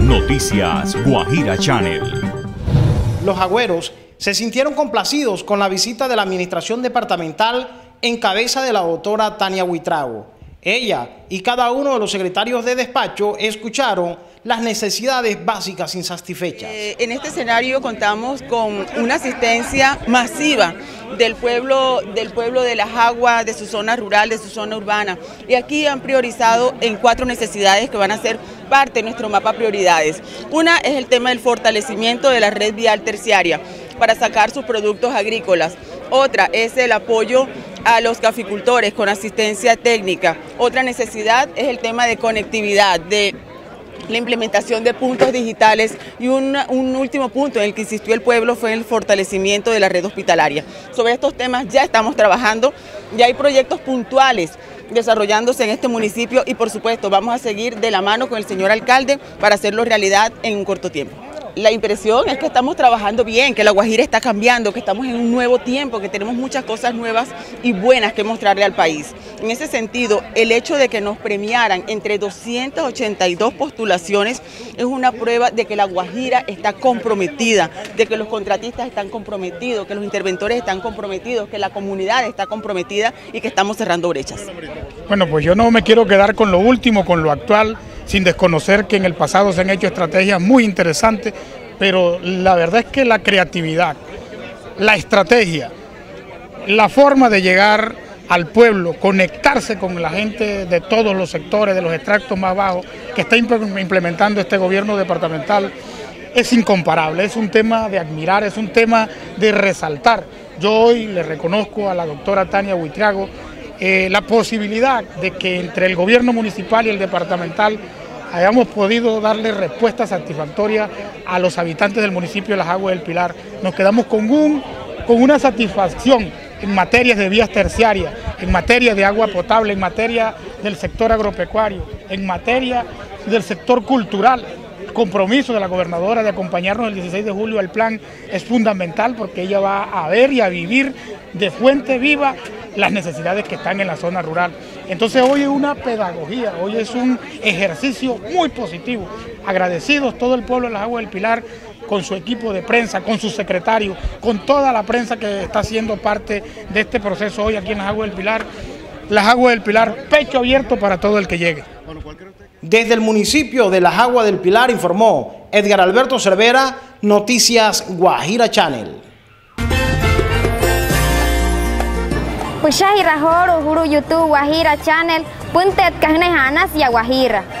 Noticias Guajira Channel. Los jagüeros se sintieron complacidos con la visita de la administración departamental en cabeza de la doctora Tania Buitrago. Ella y cada uno de los secretarios de despacho escucharon las necesidades básicas insatisfechas. En este escenario contamos con una asistencia masiva del pueblo de La Jagua, de su zona rural, de su zona urbana. Y aquí han priorizado en 4 necesidades que van a ser parte de nuestro mapa prioridades. Una es el tema del fortalecimiento de la red vial terciaria para sacar sus productos agrícolas. Otra es el apoyo a los caficultores con asistencia técnica. Otra necesidad es el tema de conectividad, de la implementación de puntos digitales, y un último punto en el que insistió el pueblo fue el fortalecimiento de la red hospitalaria. Sobre estos temas ya estamos trabajando, ya hay proyectos puntuales desarrollándose en este municipio y por supuesto vamos a seguir de la mano con el señor alcalde para hacerlo realidad en un corto tiempo. La impresión es que estamos trabajando bien, que La Guajira está cambiando, que estamos en un nuevo tiempo, que tenemos muchas cosas nuevas y buenas que mostrarle al país. En ese sentido, el hecho de que nos premiaran entre 282 postulaciones es una prueba de que La Guajira está comprometida, de que los contratistas están comprometidos, que los interventores están comprometidos, que la comunidad está comprometida y que estamos cerrando brechas. Bueno, pues yo no me quiero quedar con lo último, con lo actual, sin desconocer que en el pasado se han hecho estrategias muy interesantes, pero la verdad es que la creatividad, la estrategia, la forma de llegar al pueblo, conectarse con la gente de todos los sectores, de los extractos más bajos, que está implementando este gobierno departamental, es incomparable, es un tema de admirar, es un tema de resaltar. Yo hoy le reconozco a la doctora Tania Buitrago la posibilidad de que entre el gobierno municipal y el departamental hayamos podido darle respuesta satisfactoria a los habitantes del municipio de La Jagua del Pilar. Nos quedamos con una satisfacción en materia de vías terciarias, en materia de agua potable, en materia del sector agropecuario, en materia del sector cultural. El compromiso de la gobernadora de acompañarnos el 16 de julio al plan es fundamental porque ella va a ver y a vivir de fuente viva las necesidades que están en la zona rural. Entonces hoy es una pedagogía, hoy es un ejercicio muy positivo. Agradecidos todo el pueblo de La Jagua del Pilar, con su equipo de prensa, con su secretario, con toda la prensa que está siendo parte de este proceso hoy aquí en La Jagua del Pilar. La Jagua del Pilar, pecho abierto para todo el que llegue. Desde el municipio de La Jagua del Pilar informó Edgar Alberto Cervera, Noticias Guajira Channel. Ushahirahoro, Guru YouTube, Guajira Channel, Punta Etcajnejanas y Guajira.